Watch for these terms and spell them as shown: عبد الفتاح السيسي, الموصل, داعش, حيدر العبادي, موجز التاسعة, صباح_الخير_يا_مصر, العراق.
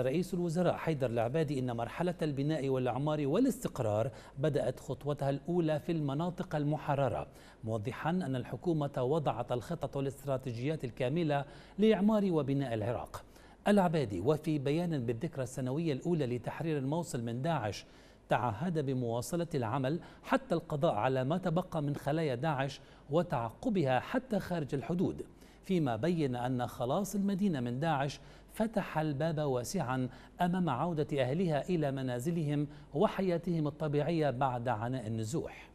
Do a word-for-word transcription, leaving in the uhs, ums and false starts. رئيس الوزراء حيدر العبادي إن مرحلة البناء والإعمار والاستقرار بدأت خطوتها الأولى في المناطق المحررة، موضحا أن الحكومة وضعت الخطط والاستراتيجيات الكاملة لإعمار وبناء العراق. العبادي وفي بيان بالذكرى السنوية الأولى لتحرير الموصل من داعش تعهد بمواصلة العمل حتى القضاء على ما تبقى من خلايا داعش وتعقبها حتى خارج الحدود، فيما بين أن خلاص المدينة من داعش فتح الباب واسعا أمام عودة أهلها إلى منازلهم وحياتهم الطبيعية بعد عناء النزوح.